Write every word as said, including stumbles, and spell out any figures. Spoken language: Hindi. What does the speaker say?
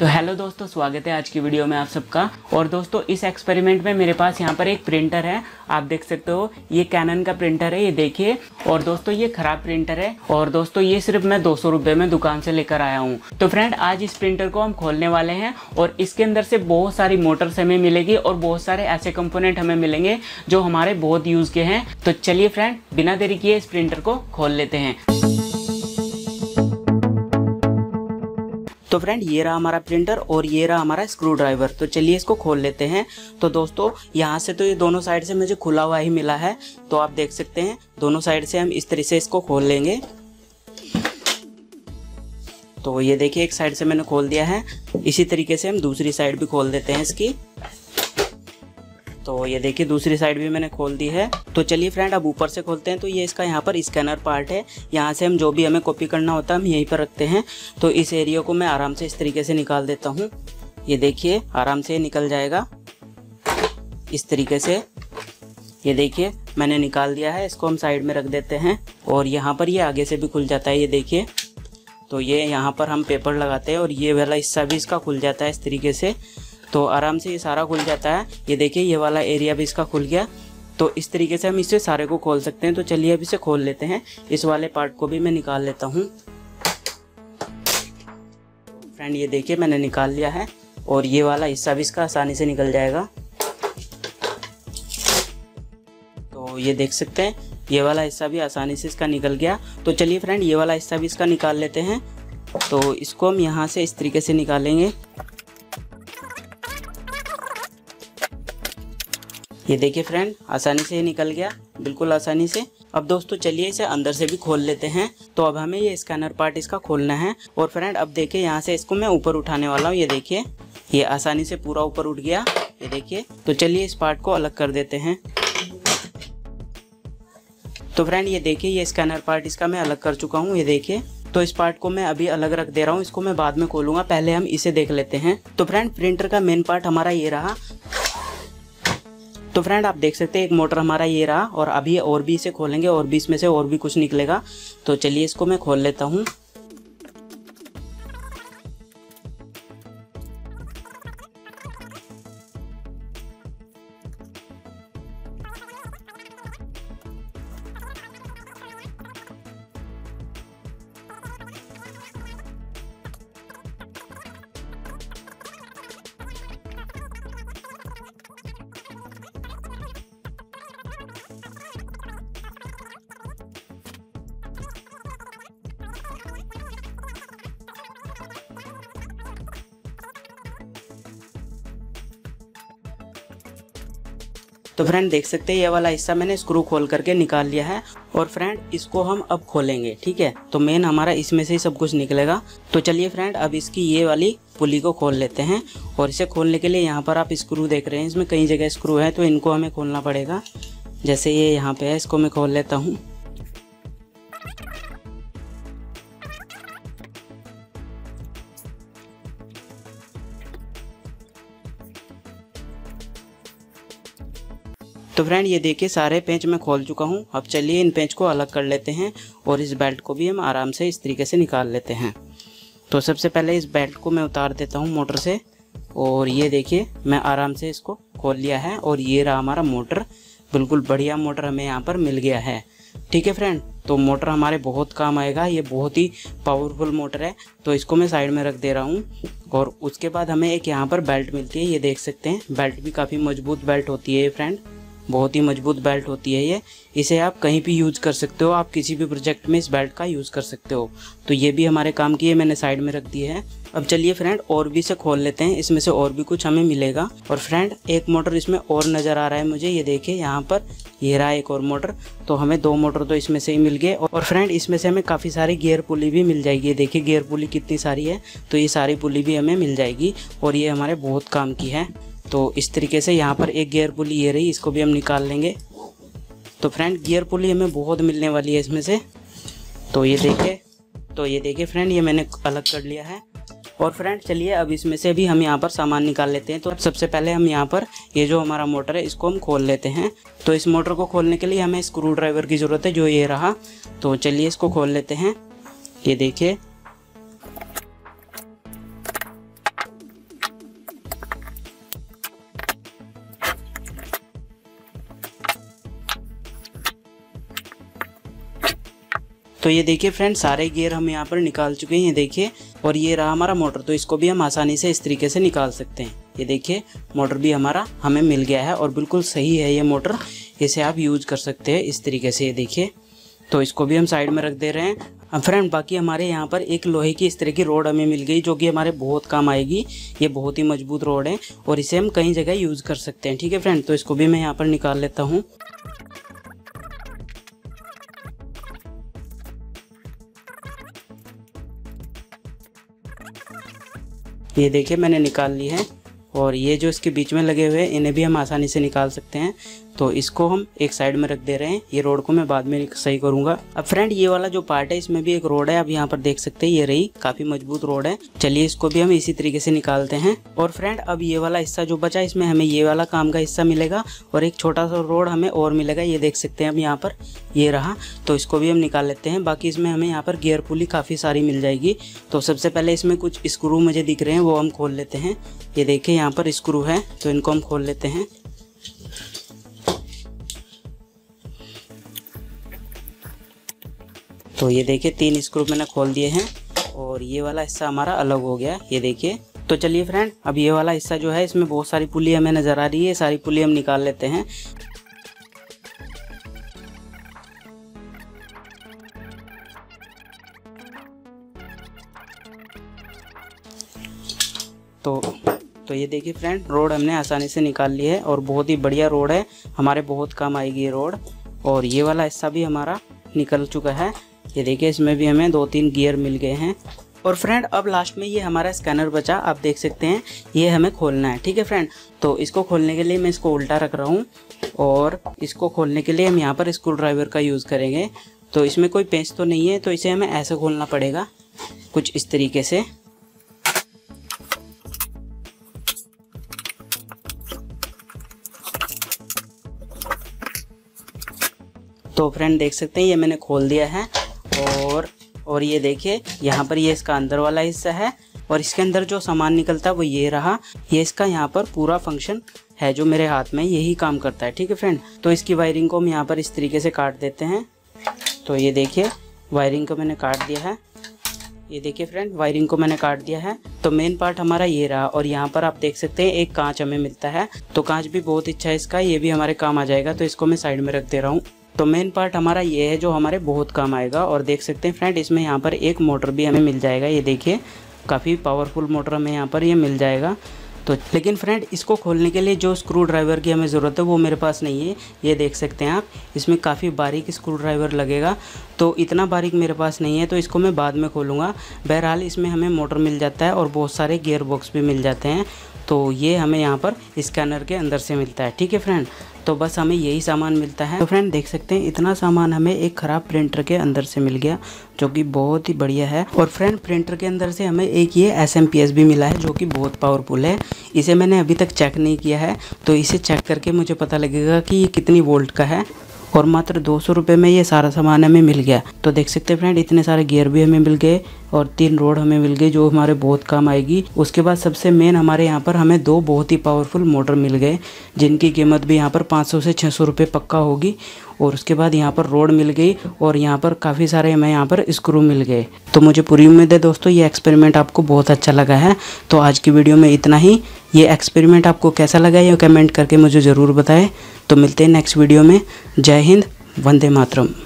तो हेलो दोस्तों, स्वागत है आज की वीडियो में आप सबका। और दोस्तों इस एक्सपेरिमेंट में मेरे पास यहाँ पर एक प्रिंटर है, आप देख सकते हो ये कैनन का प्रिंटर है, ये देखिए। और दोस्तों ये खराब प्रिंटर है और दोस्तों ये सिर्फ मैं दो सौ रुपये में दुकान से लेकर आया हूँ। तो फ्रेंड आज इस प्रिंटर को हम खोलने वाले हैं और इसके अंदर से बहुत सारी मोटर्स हमें मिलेगी और बहुत सारे ऐसे कंपोनेंट हमें मिलेंगे जो हमारे बहुत यूज़ के हैं। तो चलिए फ्रेंड बिना देरी किए इस प्रिंटर को खोल लेते हैं। तो फ्रेंड ये रहा हमारा प्रिंटर और ये रहा हमारा स्क्रू ड्राइवर। तो चलिए इसको खोल लेते हैं। तो दोस्तों यहाँ से तो ये दोनों साइड से मुझे खुला हुआ ही मिला है, तो आप देख सकते हैं दोनों साइड से हम इस तरह से इसको खोल लेंगे। तो ये देखिए एक साइड से मैंने खोल दिया है, इसी तरीके से हम दूसरी साइड भी खोल देते हैं इसकी। तो ये देखिए दूसरी साइड भी मैंने खोल दी है। तो चलिए फ्रेंड अब ऊपर से खोलते हैं। तो ये इसका यहाँ पर स्कैनर पार्ट है, यहाँ से हम जो भी हमें कॉपी करना होता है हम यहीं पर रखते हैं। तो इस एरिया को मैं आराम से इस तरीके से निकाल देता हूँ, ये देखिए आराम से निकल जाएगा इस तरीके से। ये देखिए मैंने निकाल दिया है, इसको हम साइड में रख देते हैं। और यहाँ पर ये आगे से भी खुल जाता है, ये देखिए। तो ये यहाँ पर हम पेपर लगाते हैं और ये वाला हिस्सा भी इसका खुल जाता है इस तरीके से। तो आराम से ये सारा खुल जाता है, ये देखिए ये वाला एरिया भी इसका खुल गया। तो इस तरीके से हम इसे सारे को खोल सकते हैं। तो चलिए अब इसे खोल लेते हैं, इस वाले पार्ट को भी मैं निकाल लेता हूँ। फ्रेंड ये देखिए मैंने निकाल लिया है और ये वाला हिस्सा भी इसका आसानी से निकल जाएगा। तो ये देख सकते हैं ये वाला हिस्सा भी आसानी से इसका निकल गया। तो चलिए फ्रेंड ये वाला हिस्सा भी इसका निकाल लेते हैं। तो इसको हम यहाँ से इस तरीके से निकालेंगे, ये देखिए फ्रेंड आसानी से निकल गया, बिल्कुल आसानी से। अब दोस्तों चलिए इसे अंदर से भी खोल लेते हैं। तो अब हमें ये स्कैनर पार्ट इसका खोलना है। और फ्रेंड अब देखिए यहाँ से इसको मैं ऊपर उठाने वाला हूँ, ये देखिए ये आसानी से पूरा ऊपर उठ गया, ये देखिए। तो चलिए इस पार्ट को अलग कर देते हैं। तो फ्रेंड ये देखिए ये स्कैनर पार्ट इसका मैं अलग कर चुका हूँ, ये देखिए। तो इस पार्ट को मैं अभी अलग रख दे रहा हूँ, इसको मैं बाद में खोलूँगा, पहले हम इसे देख लेते हैं। तो फ्रेंड प्रिंटर का मेन पार्ट हमारा ये रहा। तो फ्रेंड आप देख सकते हैं एक मोटर हमारा ये रहा और अभी और भी इसे खोलेंगे और भी इसमें से और भी कुछ निकलेगा। तो चलिए इसको मैं खोल लेता हूँ। तो फ्रेंड देख सकते हैं ये वाला हिस्सा मैंने स्क्रू खोल करके निकाल लिया है। और फ्रेंड इसको हम अब खोलेंगे, ठीक है। तो मेन हमारा इसमें से ही सब कुछ निकलेगा। तो चलिए फ्रेंड अब इसकी ये वाली पुली को खोल लेते हैं। और इसे खोलने के लिए यहाँ पर आप स्क्रू देख रहे हैं, इसमें कई जगह स्क्रू है तो इनको हमें खोलना पड़ेगा। जैसे ये यहाँ पे है, इसको मैं खोल लेता हूँ। तो फ्रेंड ये देखिए सारे पेंच मैं खोल चुका हूँ। अब चलिए इन पेंच को अलग कर लेते हैं और इस बेल्ट को भी हम आराम से इस तरीके से निकाल लेते हैं। तो सबसे पहले इस बेल्ट को मैं उतार देता हूँ मोटर से। और ये देखिए मैं आराम से इसको खोल लिया है और ये रहा हमारा मोटर, बिल्कुल बढ़िया मोटर हमें यहाँ पर मिल गया है, ठीक है फ्रेंड। तो मोटर हमारे बहुत काम आएगा, ये बहुत ही पावरफुल मोटर है। तो इसको मैं साइड में रख दे रहा हूँ। और उसके बाद हमें एक यहाँ पर बेल्ट मिलती है, ये देख सकते हैं बेल्ट भी काफ़ी मजबूत बेल्ट होती है ये फ्रेंड, बहुत ही मजबूत बेल्ट होती है ये। इसे आप कहीं भी यूज़ कर सकते हो, आप किसी भी प्रोजेक्ट में इस बेल्ट का यूज़ कर सकते हो। तो ये भी हमारे काम की है, मैंने साइड में रख दी है। अब चलिए फ्रेंड और भी इसे खोल लेते हैं, इसमें से और भी कुछ हमें मिलेगा। और फ्रेंड एक मोटर इसमें और नज़र आ रहा है मुझे, ये देखिए यहाँ पर ये रहा एक और मोटर। तो हमें दो मोटर तो इसमें से ही मिल गए। और फ्रेंड इसमें से हमें काफ़ी सारी गियर पुली भी मिल जाएगी, देखिए गियर पुली कितनी सारी है। तो ये सारी पुली भी हमें मिल जाएगी और ये हमारे बहुत काम की है। तो इस तरीके से यहाँ पर एक गियर पुली ये रही, इसको भी हम निकाल लेंगे। तो फ्रेंड गियर पुली हमें बहुत मिलने वाली है इसमें से। तो ये देखिए तो ये देखिए फ्रेंड ये मैंने अलग कर लिया है। और फ्रेंड चलिए अब इसमें से भी हम यहाँ पर सामान निकाल लेते हैं। तो सबसे पहले हम यहाँ पर ये जो हमारा मोटर है इसको हम खोल लेते हैं। तो इस मोटर को खोलने के लिए हमें स्क्रू ड्राइवर की ज़रूरत है, जो ये रहा। तो चलिए इसको खोल लेते हैं, ये देखिए। तो ये देखिए फ्रेंड्स सारे गियर हम यहाँ पर निकाल चुके हैं, देखिए। और ये रहा हमारा मोटर, तो इसको भी हम आसानी से इस तरीके से निकाल सकते हैं। ये देखिए मोटर भी हमारा हमें मिल गया है और बिल्कुल सही है ये मोटर, इसे आप यूज कर सकते हैं इस तरीके से, ये देखिए। तो इसको भी हम साइड में रख दे रहे हैं। अब फ्रेंड बाकी हमारे यहाँ पर एक लोहे की इस तरह की रोड हमें मिल गई जो कि हमारे बहुत काम आएगी, ये बहुत ही मजबूत रोड है और इसे हम कई जगह यूज़ कर सकते हैं, ठीक है फ्रेंड। तो इसको भी मैं यहाँ पर निकाल लेता हूँ। ये देखिए मैंने निकाल ली है और ये जो इसके बीच में लगे हुए हैं इन्हें भी हम आसानी से निकाल सकते हैं। तो इसको हम एक साइड में रख दे रहे हैं, ये रोड को मैं बाद में सही करूंगा। अब फ्रेंड ये वाला जो पार्ट है इसमें भी एक रोड है, आप यहाँ पर देख सकते हैं, ये रही, काफी मजबूत रोड है। चलिए इसको भी हम इसी तरीके से निकालते हैं। और फ्रेंड अब ये वाला हिस्सा जो बचा इसमें हमें ये वाला काम का हिस्सा मिलेगा और एक छोटा सा रोड हमें और मिलेगा, ये देख सकते हैं हम यहाँ पर, ये रहा। तो इसको भी हम निकाल लेते हैं। बाकी इसमें हमें यहाँ पर गियर पुली काफ़ी सारी मिल जाएगी। तो सबसे पहले इसमें कुछ स्क्रू मुझे दिख रहे हैं, वो हम खोल लेते हैं। ये देखिए यहाँ पर स्क्रू है तो इनको हम खोल लेते हैं। तो ये देखिए तीन स्क्रू मैंने खोल दिए हैं और ये वाला हिस्सा हमारा अलग हो गया, ये देखिए। तो चलिए फ्रेंड अब ये वाला हिस्सा जो है इसमें बहुत सारी पुली हमें नज़र आ रही है, सारी पुली हम निकाल लेते हैं। तो तो ये देखिए फ्रेंड रोड हमने आसानी से निकाल ली है और बहुत ही बढ़िया रोड है, हमारे बहुत काम आएगी ये रोड। और ये वाला हिस्सा भी हमारा निकल चुका है, ये देखिए इसमें भी हमें दो तीन गियर मिल गए हैं। और फ्रेंड अब लास्ट में ये हमारा स्कैनर बचा, आप देख सकते हैं, ये हमें खोलना है, ठीक है फ्रेंड। तो इसको खोलने के लिए मैं इसको उल्टा रख रहा हूँ और इसको खोलने के लिए हम यहाँ पर स्क्रू ड्राइवर का यूज़ करेंगे। तो इसमें कोई पेंच तो नहीं है, तो इसे हमें ऐसे खोलना पड़ेगा कुछ इस तरीके से। तो फ्रेंड देख सकते हैं ये मैंने खोल दिया है और और ये देखिए यहाँ पर ये इसका अंदर वाला हिस्सा है और इसके अंदर जो सामान निकलता है वो ये रहा। ये इसका यहाँ पर पूरा फंक्शन है जो मेरे हाथ में, यही काम करता है, ठीक है फ्रेंड। तो इसकी वायरिंग को हम यहाँ पर इस तरीके से काट देते हैं। तो ये देखिए वायरिंग को मैंने काट दिया है, ये देखिए फ्रेंड वायरिंग को मैंने काट दिया है। तो मेन पार्ट हमारा ये रहा और यहाँ पर आप देख सकते हैं एक कांच हमें मिलता है, तो कांच भी बहुत अच्छा है इसका, ये भी हमारे काम आ जाएगा। तो इसको मैं साइड में रख दे रहा हूँ। तो मेन पार्ट हमारा ये है जो हमारे बहुत काम आएगा। और देख सकते हैं फ्रेंड इसमें यहाँ पर एक मोटर भी हमें मिल जाएगा, ये देखिए काफ़ी पावरफुल मोटर हमें यहाँ पर ये यह मिल जाएगा। तो लेकिन फ्रेंड इसको खोलने के लिए जो स्क्रू ड्राइवर की हमें ज़रूरत है वो मेरे पास नहीं है, ये देख सकते हैं आप, इसमें काफ़ी बारीक स्क्रू ड्राइवर लगेगा, तो इतना बारीक मेरे पास नहीं है, तो इसको मैं बाद में खोलूँगा। बहरहाल इसमें हमें मोटर मिल जाता है और बहुत सारे गियर बॉक्स भी मिल जाते हैं, तो ये हमें यहाँ पर स्कैनर के अंदर से मिलता है, ठीक है फ्रेंड। तो बस हमें यही सामान मिलता है। तो फ्रेंड देख सकते हैं इतना सामान हमें एक ख़राब प्रिंटर के अंदर से मिल गया जो कि बहुत ही बढ़िया है। और फ्रेंड प्रिंटर के अंदर से हमें एक ये एस एम पी एस भी मिला है जो कि बहुत पावरफुल है, इसे मैंने अभी तक चेक नहीं किया है, तो इसे चेक करके मुझे पता लगेगा कि ये कितनी वोल्ट का है। और मात्र दो सौ रुपये में ये सारा सामान हमें मिल गया। तो देख सकते हैं फ्रेंड इतने सारे गियर भी हमें मिल गए और तीन रोड हमें मिल गए जो हमारे बहुत काम आएगी। उसके बाद सबसे मेन हमारे यहाँ पर हमें दो बहुत ही पावरफुल मोटर मिल गए जिनकी कीमत भी यहाँ पर पाँच सौ से छह सौ रुपये पक्का होगी। और उसके बाद यहाँ पर रोड मिल गई और यहाँ पर काफ़ी सारे हमें यहाँ पर स्क्रू मिल गए। तो मुझे पूरी उम्मीद है दोस्तों ये एक्सपेरिमेंट आपको बहुत अच्छा लगा है। तो आज की वीडियो में इतना ही। ये एक्सपेरिमेंट आपको कैसा लगा ये कमेंट करके मुझे ज़रूर बताएं। तो मिलते हैं नेक्स्ट वीडियो में। जय हिंद, वंदे मातरम।